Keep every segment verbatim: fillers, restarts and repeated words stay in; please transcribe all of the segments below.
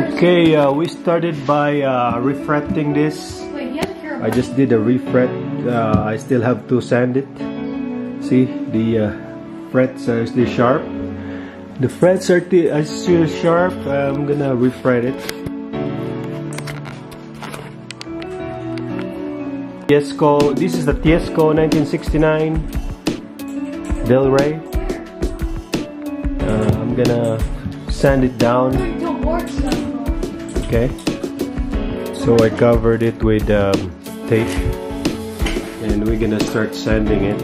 Okay, uh, we started by uh, refracting this. I just did a refret. Uh, I still have to sand it. See, the uh, frets are still sharp. The frets are, are still sharp. I'm gonna refret it. Tiesco. This is the Tiesco nineteen sixty-nine Delray. Uh, I'm gonna sand it down. Okay. So I covered it with Um, tape, and we're gonna start sanding it.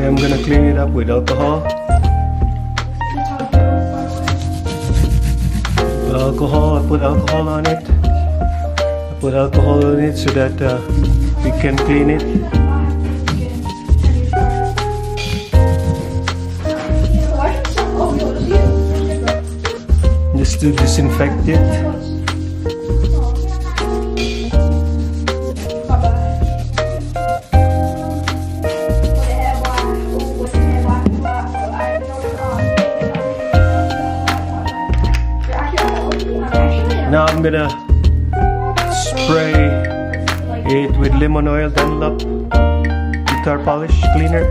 I'm gonna clean it up with alcohol. Put alcohol, I put alcohol on it. I put alcohol on it so that uh, we can clean it. Just to disinfect it. Now I'm gonna spray it with lemon oil, Dunlop guitar polish cleaner.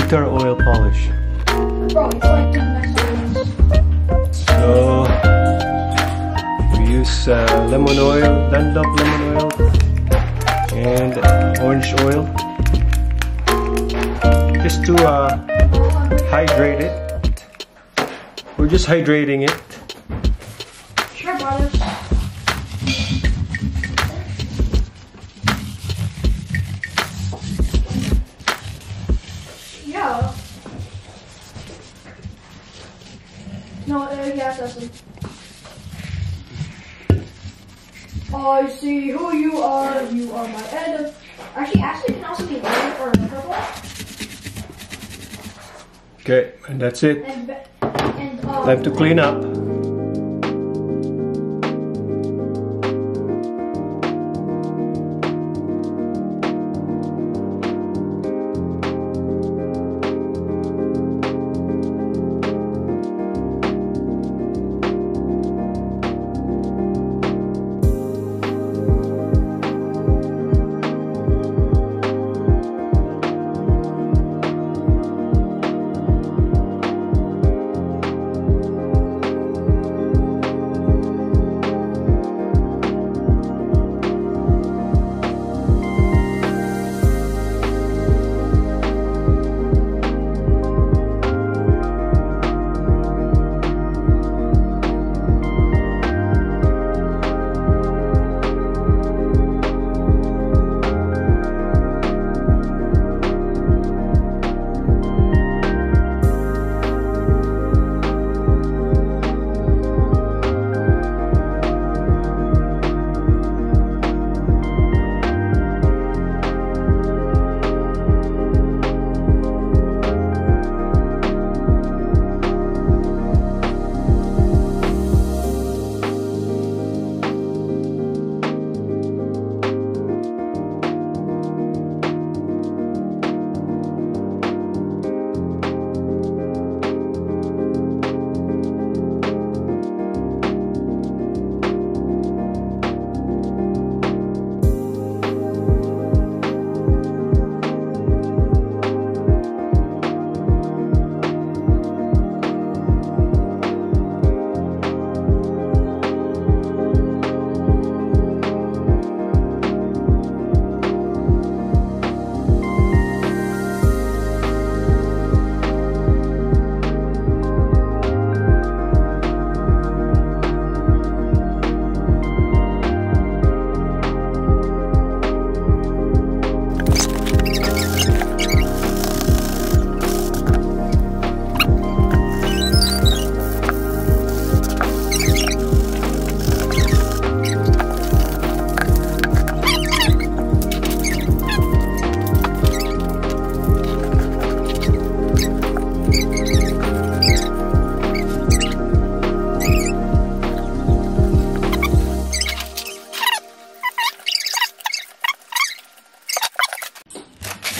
Guitar oil polish. Bro, it's like so we use uh, lemon oil, Dunlop lemon oil, and orange oil just to uh, hydrate it. We're just hydrating it. Sure, brother. Yeah. No, uh, yeah, doesn't. I see who you are. You are my enemy. Actually, actually, it can also be red or purple. Okay, and that's it. And, and, um, time to clean up.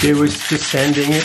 It was just sanding it.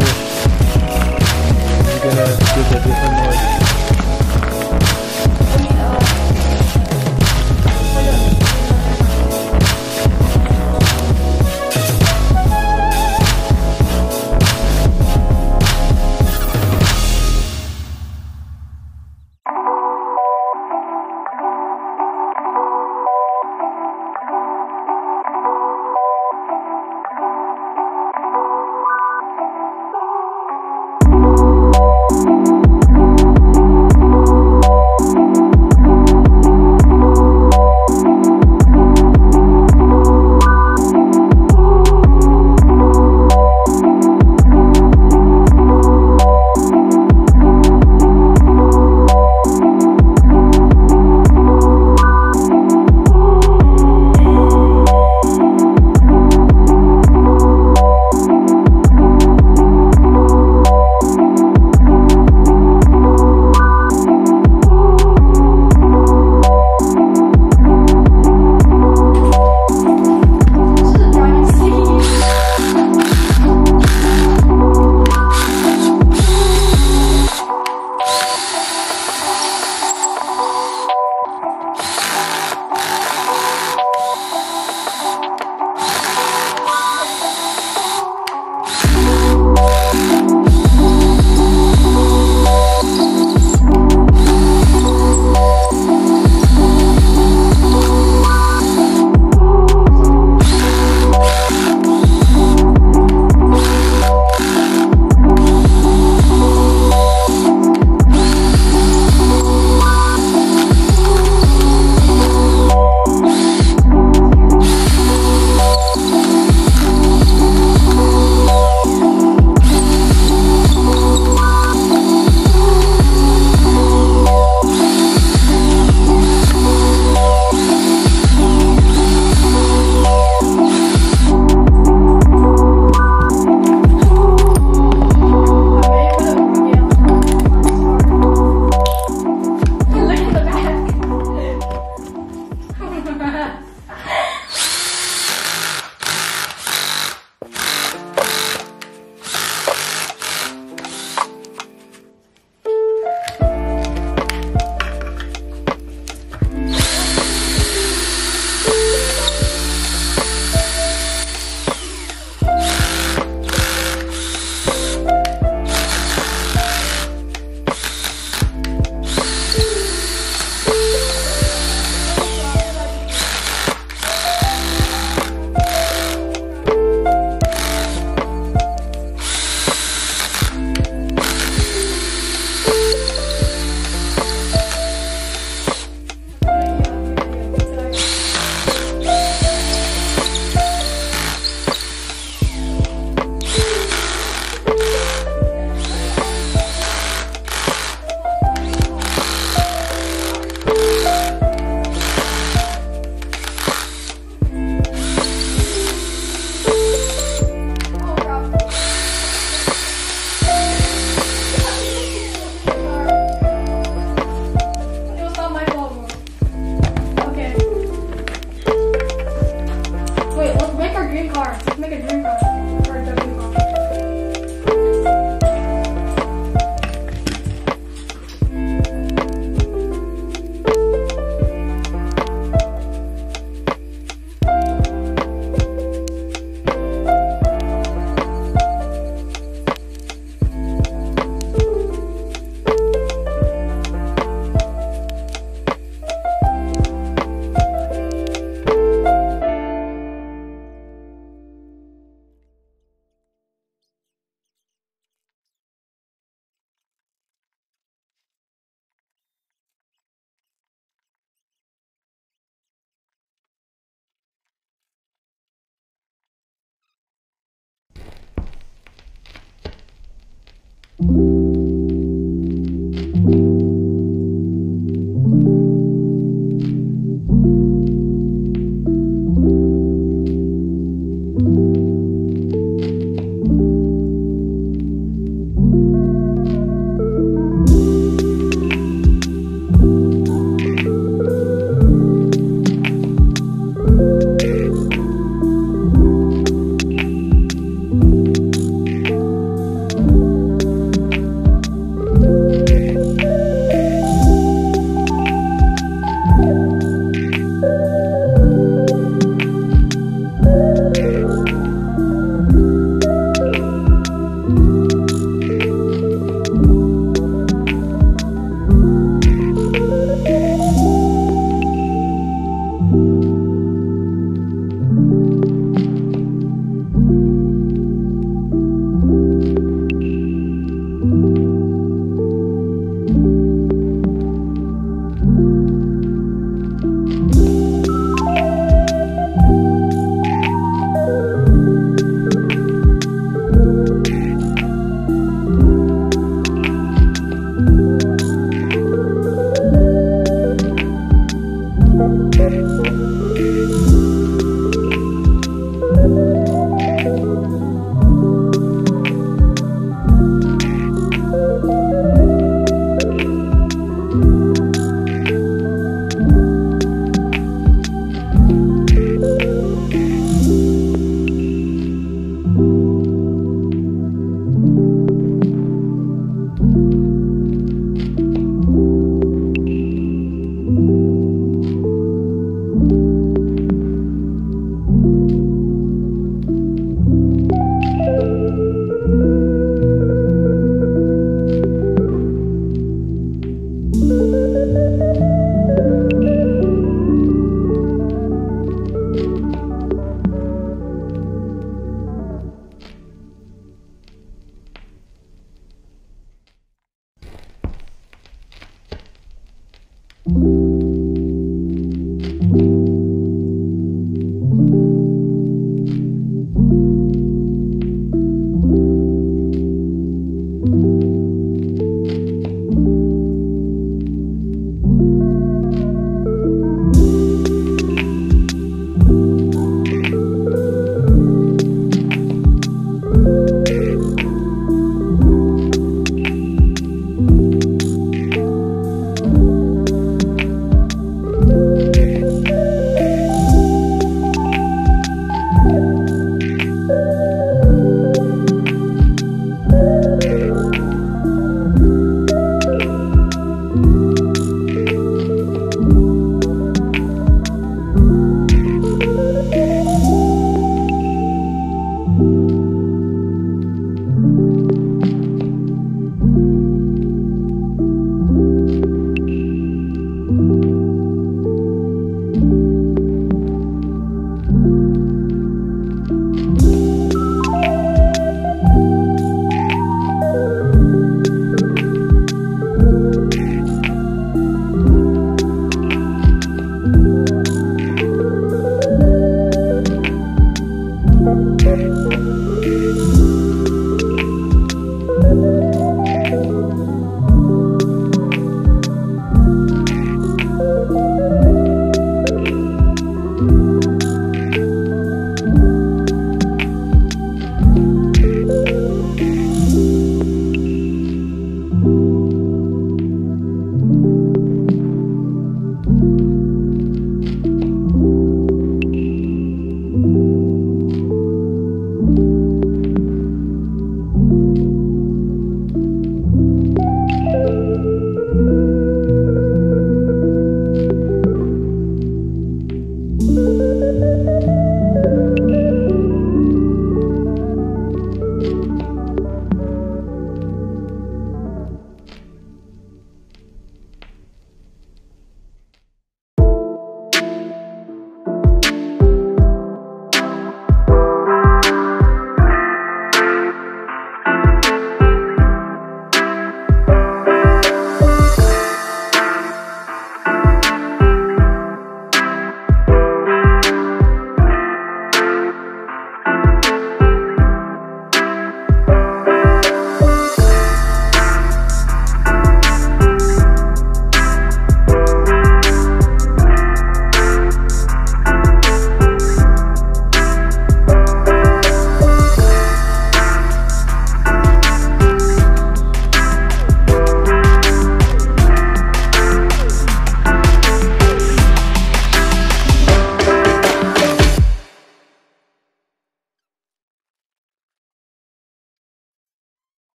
too. You're gonna do the different noise.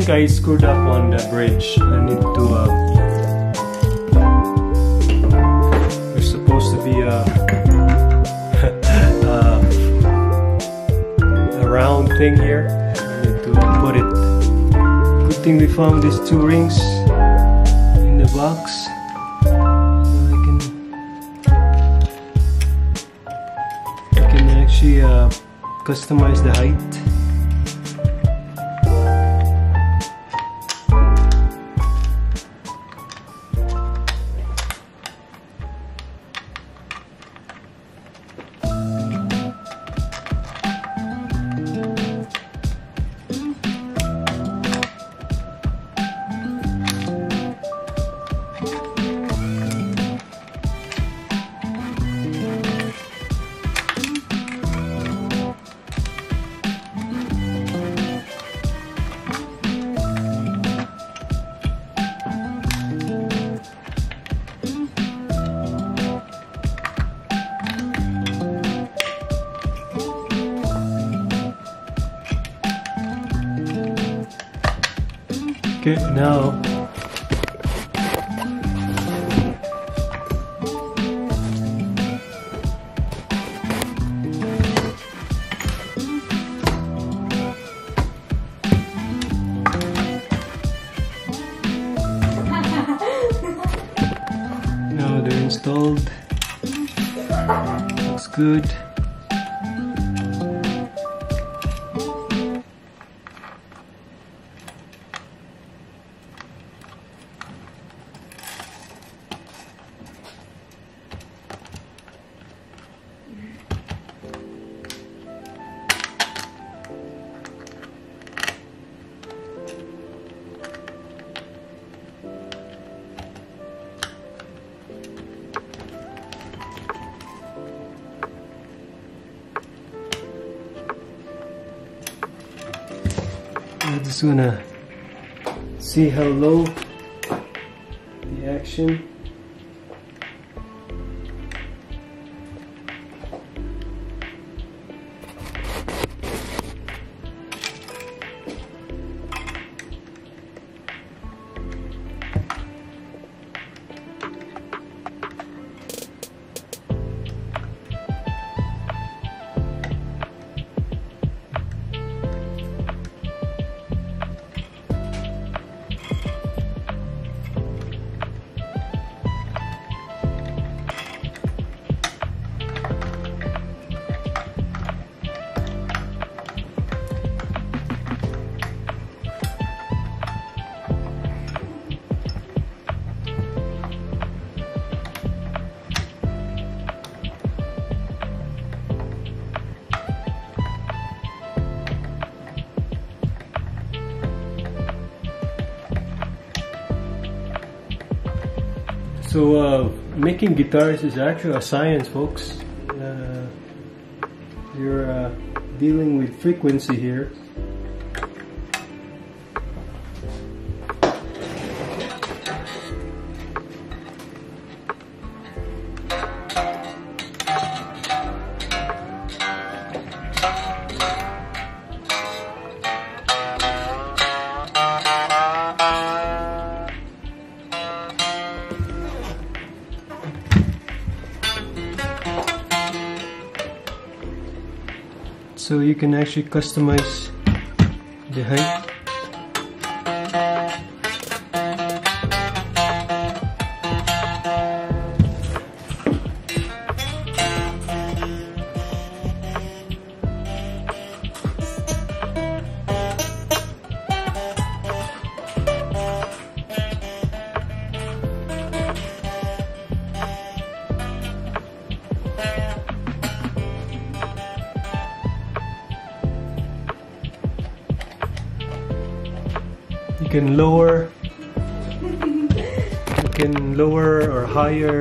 think I screwed up on the bridge. I need to uh, there's supposed to be a uh, a round thing here. I need to put it. Good thing we found these two rings in the box. Uh, customize the height. Okay, now now they're installed. Looks good. I'm just gonna see how low the action. So uh, making guitars is actually a science, folks. Uh, you're uh, dealing with frequency here. So you can actually customize the height. You can lower, you can lower or higher.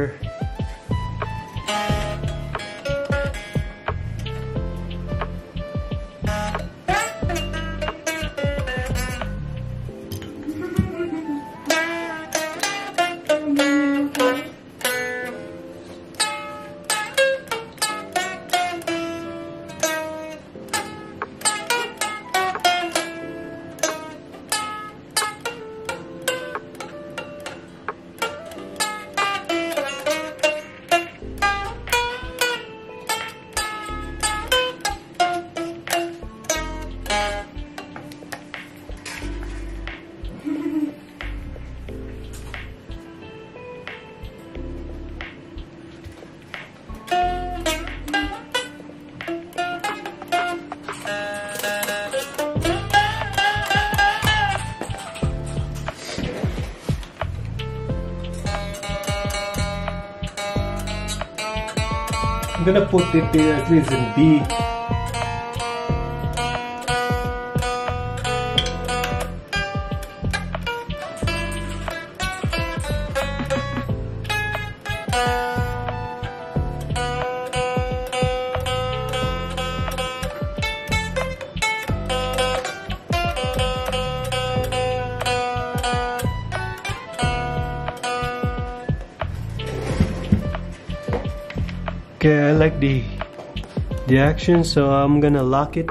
I'm gonna put it there as reason B. Okay, I like the the action, so I'm gonna lock it.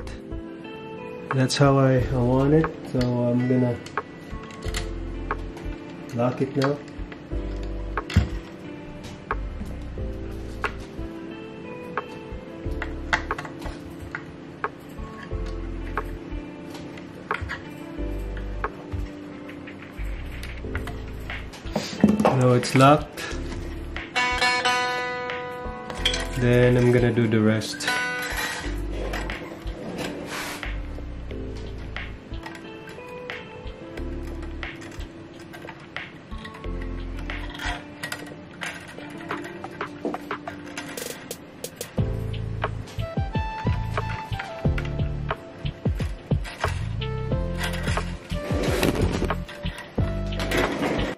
That's how I, I want it, so I'm gonna lock it now. Now it's locked. Then I'm gonna do the rest.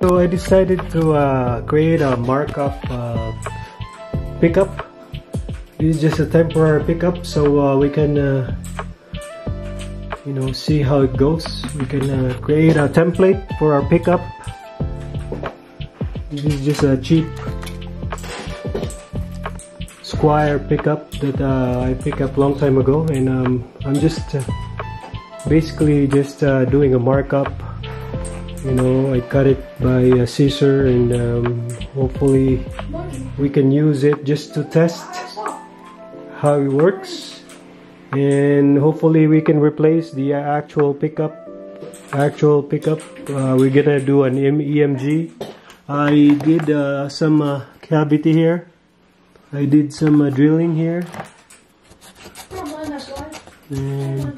So I decided to uh, create a Markoff uh, pickup. It's just a temporary pickup, so uh, we can uh, you know, see how it goes. We can uh, create a template for our pickup. This is just a cheap Squire pickup that uh, I picked up long time ago, and um, I'm just uh, basically just uh, doing a markup. You know, I cut it by a scissor, and um, hopefully we can use it just to test how it works, and hopefully we can replace the actual pickup actual pickup uh, we're gonna do an E M G. I did uh, some uh, cavity here. I did some uh, drilling here, and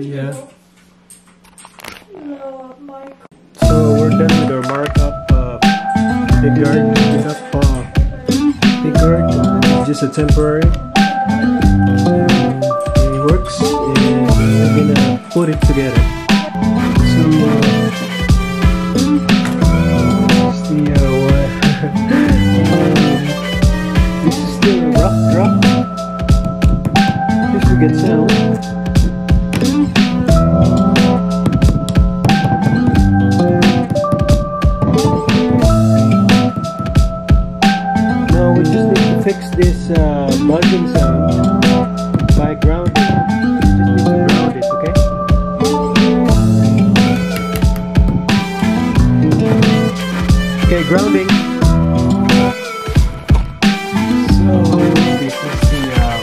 yeah, so we're done with our markup uh, pickup. Just a temporary. And it works, and we're gonna put it together. So uh, see, uh, what this is still a rough drop. Just to get sound. Fix this uh, buzzing sound by grounding. Just need to ground it, okay? Okay, grounding. So this is the uh,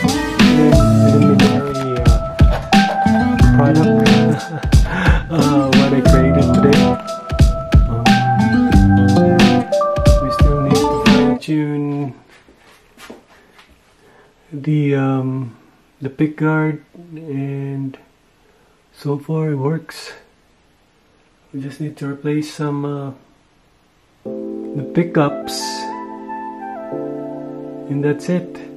preliminary uh, product uh, what I created today. Um, we still need to fine tune the um the pick guard, and so far it works. We just need to replace some uh, the pickups, and that's it.